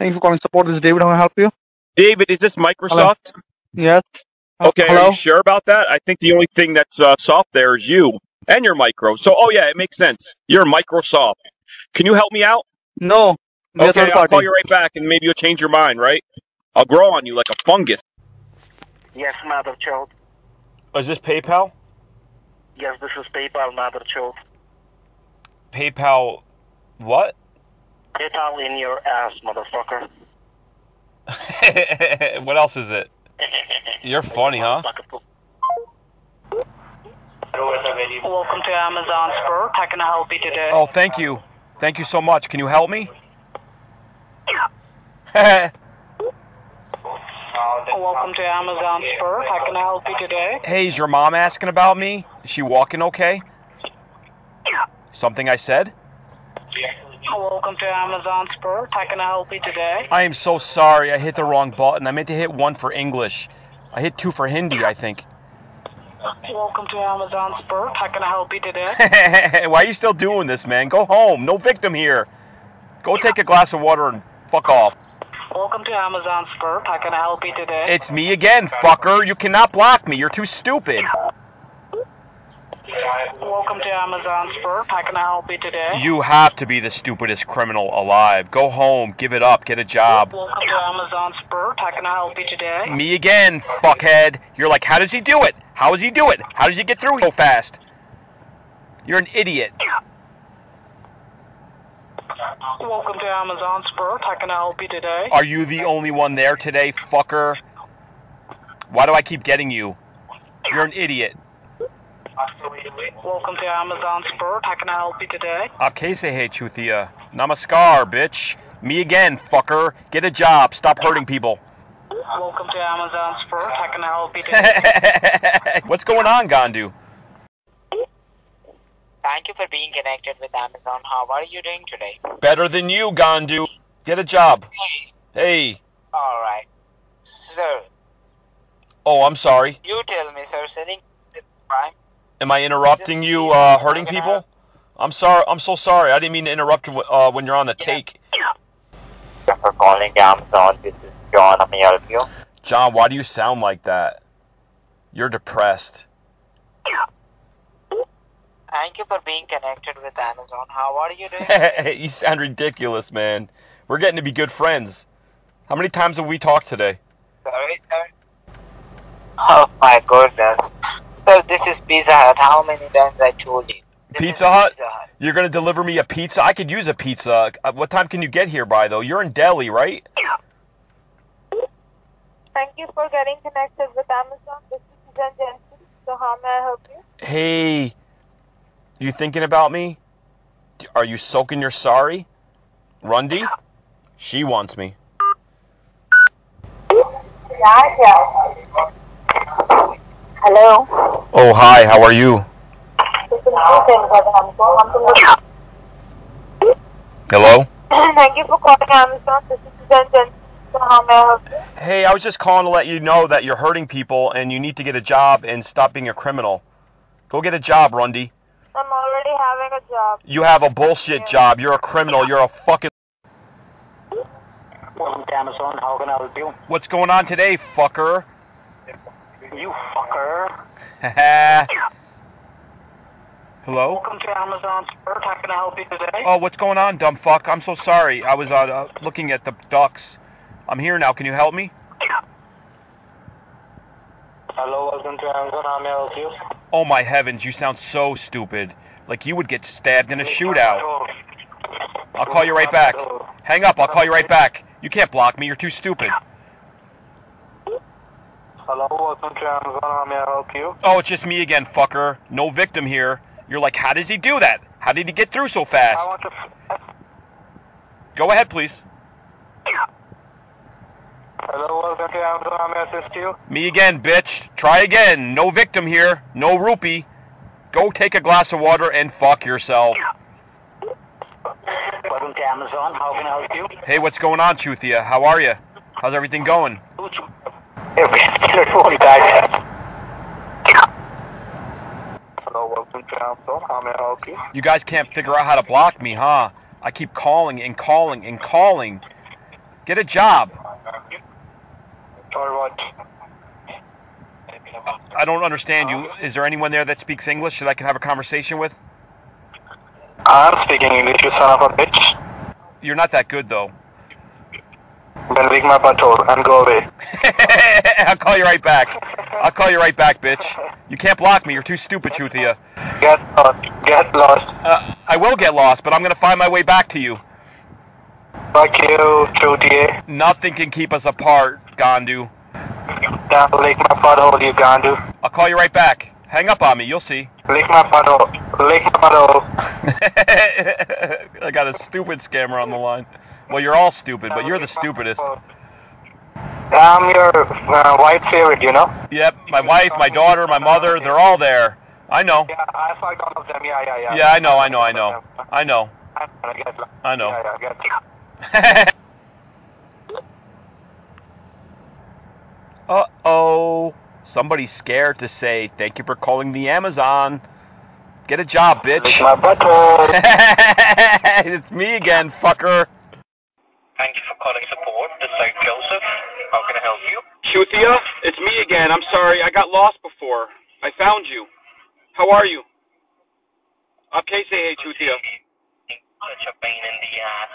Thank you for calling support. This is David. How can I help you? David, is this Microsoft? Hello. Yes. Okay, hello? Are you sure about that? I think the only thing that's soft there is you and your micro. So, oh yeah, it makes sense. You're Microsoft. Can you help me out? No. Okay, I'll call you right back and maybe you'll change your mind, right? I'll grow on you like a fungus. Yes, mother child. Is this PayPal? Yes, this is PayPal, mother child. PayPal what? PayPal in your ass, motherfucker. What else is it? You're funny, huh? Welcome to Amazon Spur. How can I help you today? Oh, thank you. Thank you so much. Can you help me? Welcome to Amazon Spur. How can I help you today? Hey, is your mom asking about me? Is she walking okay? Something I said? Welcome to Amazon Spur. How can I help you today? I am so sorry. I hit the wrong button. I meant to hit 1 for English. I hit 2 for Hindi, I think. Welcome to Amazon Spur. How can I help you today? Why are you still doing this, man? Go home. No victim here. Go take a glass of water and fuck off. Welcome to Amazon Spur. How can I help you today? It's me again, fucker. You cannot block me. You're too stupid. Welcome to Amazon Spur. How can I help you today? You have to be the stupidest criminal alive. Go home. Give it up. Get a job. Welcome to Amazon Spur. How can I help you today? Me again, fuckhead. You're like, how does he do it? How does he do it? How does he get through so fast? You're an idiot. Welcome to Amazon Spur. How can I help you today? Are you the only one there today, fucker? Why do I keep getting you? You're an idiot. Welcome to Amazon Spur. How can I help you today? Kaise hai chutia. Namaskar, bitch. Me again, fucker. Get a job. Stop hurting people. Welcome to Amazon Spur. How can I help you today? What's going on, Gandu? Thank you for being connected with Amazon. How are you doing today? Better than you, Gandu. Get a job. Hey. Alright. Sir. Oh, I'm sorry. You tell me, sir. Selling is crime. Am I interrupting you, hurting people? I'm sorry. I'm so sorry. I didn't mean to interrupt you when you're on the take. Thanks for calling Amazon. This is John. Let me help you. John, why do you sound like that? You're depressed. Thank you for being connected with Amazon. How are you doing? You sound ridiculous, man. We're getting to be good friends. How many times have we talked today? Sorry, sir. Oh, my goodness. So this is Pizza Hut. How many times I told you? Pizza Hut? Pizza Hut? You're going to deliver me a pizza? I could use a pizza. What time can you get here by, though? You're in Delhi, right? Thank you for getting connected with Amazon. This is Susan Jensen. So how may I help you? Hey. You thinking about me? Are you soaking your sorry? Rundy? She wants me. Hello? Oh, hi. How are you? Hello? Thank you for calling Amazon. This is Susan Jensen. How may I help you? Hey, I was just calling to let you know that you're hurting people and you need to get a job and stop being a criminal. Go get a job, Rundy. I'm already having a job. You have a bullshit job. You're a criminal. You're a fucking... Welcome to Amazon. How can I help you? What's going on today, fucker? You fucker. Hello? Welcome to Amazon Spur. How can I help you today? Oh, what's going on, dumb fuck? I'm so sorry. I was looking at the ducks. I'm here now. Can you help me? Hello, welcome to Amazon. How may I help you? Oh my heavens, you sound so stupid. Like you would get stabbed in a shootout. I'll call you right back. Hang up, I'll call you right back. You can't block me, you're too stupid. Hello, welcome to Amazon. How may I help you? Oh, it's just me again, fucker. No victim here. You're like, how does he do that? How did he get through so fast? I want to go ahead, please. Hello, welcome to Amazon. How may I assist you? Me again, bitch. Try again. No victim here. No rupee. Go take a glass of water and fuck yourself. Welcome to Amazon. How can I help you? Hey, what's going on, Chuthia? How are you? How's everything going? Hello, welcome to Amazon. How may I help you? You guys can't figure out how to block me, huh? I keep calling and calling and calling. Get a job. For what? I don't understand you. Is there anyone there that speaks English that I can have a conversation with? I'm speaking English, you son of a bitch. You're not that good, though. Then ring my butthole and go away. I'll call you right back. I'll call you right back, bitch. You can't block me. You're too stupid, Chuthia. Get lost. Get lost. I will get lost, but I'm going to find my way back to you. Fuck you, Chuthia. Nothing can keep us apart, Gandu. Don't lick my butthole, you Gandu. I'll call you right back. Hang up on me. You'll see. Lick my butthole. Lick my butthole. I got a stupid scammer on the line. Well, you're all stupid, but you're the stupidest. I'm your wife's favorite, you know? Yep, my wife, my daughter, my mother, they're all there. I know. Yeah, I fucked all of them, yeah. Yeah, I know. I know. Uh-oh. Somebody's scared to say, thank you for calling the Amazon. Get a job, bitch. It's my butthole. It's me again, fucker. Thank you for calling support. This is Joseph. How can I help you? Chuthia, it's me again. I'm sorry. I got lost before. I found you. How are you? Okay, say hey, Chuthia. Such a pain in the ass,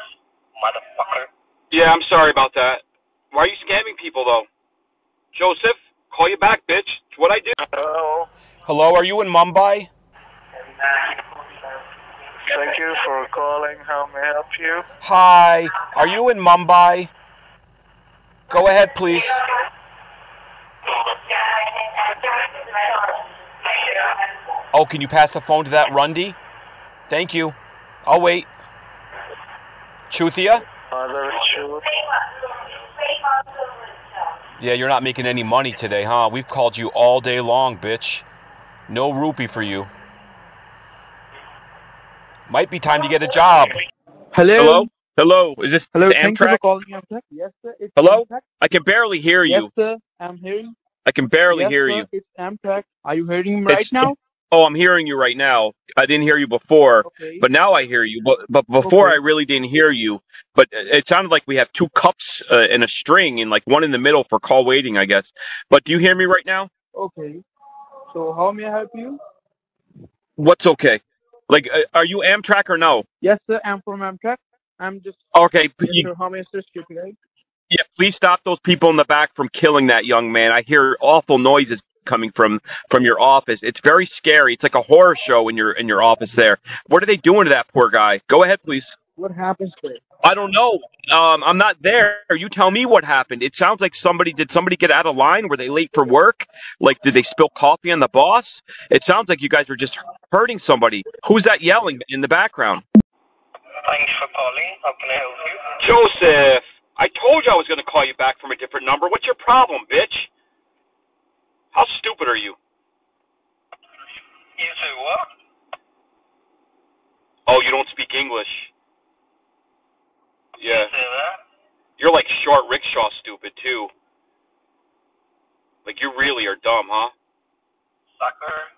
motherfucker. Yeah, I'm sorry about that. Why are you scamming people, though? Joseph, call you back, bitch. It's what I do. Hello. Hello, are you in Mumbai? Thank you for calling. How may I help you? Hi. Are you in Mumbai? Go ahead, please. Oh, can you pass the phone to that Rundy? Thank you. I'll wait. Chuthia? Yeah, you're not making any money today, huh? We've called you all day long, bitch. No rupee for you. Might be time to get a job. Hello? Hello? Hello? Is this Hello? The Amtrak? Thank you for calling Amtrak. Yes, sir. It's Hello? Amtrak. I can barely hear you. Yes, sir. I'm hearing. I can barely hear you. It's Amtrak. Are you hearing me right now? Oh, I'm hearing you right now. I didn't hear you before, okay. But now I hear you. But before, okay. I really didn't hear you. But it sounded like we have two cups and a string, and like one in the middle for call waiting, I guess. But do you hear me right now? Okay. So how may I help you? What's okay? Like, are you Amtrak or no? Yes, sir. I'm from Amtrak. I'm just... Okay. How may I assist you today? Yeah, please stop those people in the back from killing that young man. I hear awful noises coming from your office. It's very scary. It's like a horror show in your office there. What are they doing to that poor guy? Go ahead, please. What happens to him? I don't know. I'm not there. You tell me what happened. It sounds like somebody... Did somebody get out of line? Were they late for work? Like, did they spill coffee on the boss? It sounds like you guys are just hurting somebody. Who's that yelling in the background? Thanks for calling. How can I help you? Joseph! I told you I was going to call you back from a different number. What's your problem, bitch? How stupid are you? You say what? Oh, you don't speak English. Yeah. You say that? You're like short rickshaw stupid, too. Like, you really are dumb, huh? Sucker.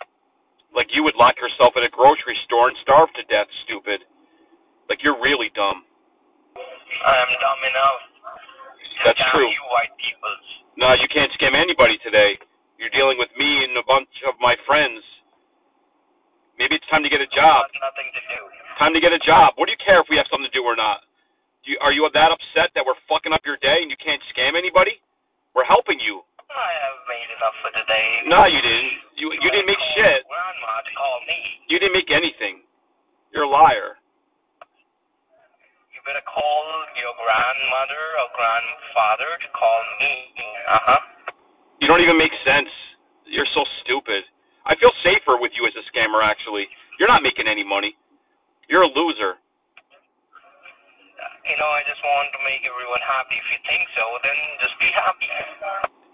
Like, you would lock yourself in a grocery store and starve to death, stupid. Like, you're really dumb. I am dumb enough. That's true. You white people. No, you can't scam anybody today. You're dealing with me and a bunch of my friends. Maybe it's time to get a job. Nothing to do. Time to get a job. What do you care if we have something to do or not? Are you that upset that we're fucking up your day and you can't scam anybody? We're helping you. I have made enough for today. No, you didn't. You didn't make shit. Grandma to call me. You didn't make anything. You're a liar. You better call your grandmother or grandfather to call me. Uh-huh. You don't even make sense. You're so stupid. I feel safer with you as a scammer, actually. You're not making any money. You're a loser. You know, I just want to make everyone happy. If you think so, then just be happy.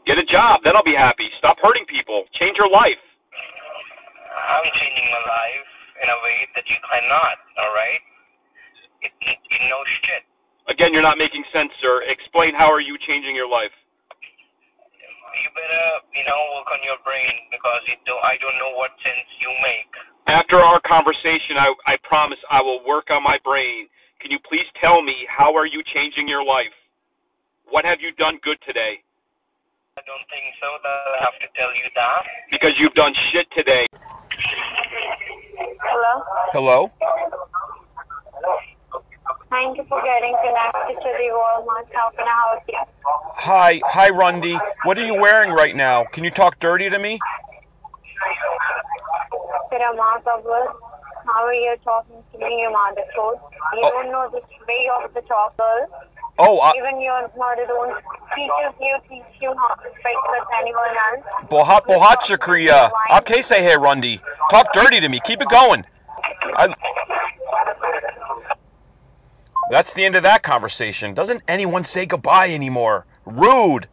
Get a job, then I'll be happy. Stop hurting people. Change your life. I'm changing my life in a way that you cannot, all right? You know shit. Again, you're not making sense, sir. Explain how are you changing your life. You better, you know, work on your brain because I don't know what sense you make. After our conversation, I promise I will work on my brain. Can you please tell me how are you changing your life? What have you done good today? I don't think so that I have to tell you that. Because you've done shit today. Hello? Hello? Thank you for getting connected to the Walmart. How can I help you? Hi, Rundy. What are you wearing right now? Can you talk dirty to me? How are you talking to me about the truth? You don't know the way of the talk, girl. Oh, even your mother don't teach you how to speak with anyone else. Bohat Shakriya. Okay, say hey, Rundy. Talk dirty to me. Keep it going. That's the end of that conversation. Doesn't anyone say goodbye anymore? Rude.